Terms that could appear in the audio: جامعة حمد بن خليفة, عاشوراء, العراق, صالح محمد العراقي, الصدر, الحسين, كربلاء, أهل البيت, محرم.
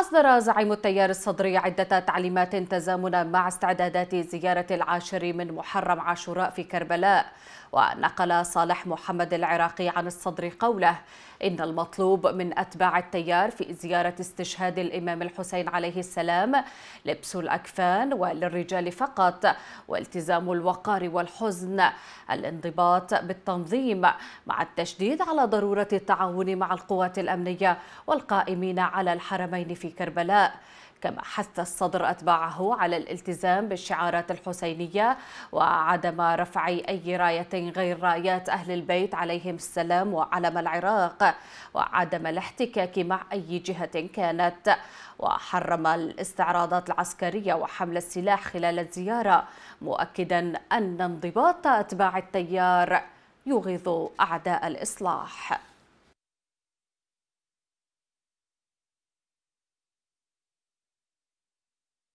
أصدر زعيم التيار الصدري عدة تعليمات تزامنا مع استعدادات زيارة العاشر من محرم عاشوراء في كربلاء. ونقل صالح محمد العراقي عن الصدر قوله إن المطلوب من أتباع التيار في زيارة استشهاد الإمام الحسين عليه السلام لبس الأكفان وللرجال فقط، والتزام الوقار والحزن، الانضباط بالتنظيم مع التشديد على ضرورة التعاون مع القوات الأمنية والقائمين على الحرمين في كربلاء. كما حث الصدر أتباعه على الالتزام بالشعارات الحسينية وعدم رفع أي راية غير رايات أهل البيت عليهم السلام وعلم العراق، وعدم الاحتكاك مع أي جهة كانت. وحرم الاستعراضات العسكرية وحمل السلاح خلال الزيارة، مؤكدا أن انضباط أتباع التيار يغيظ أعداء الإصلاح.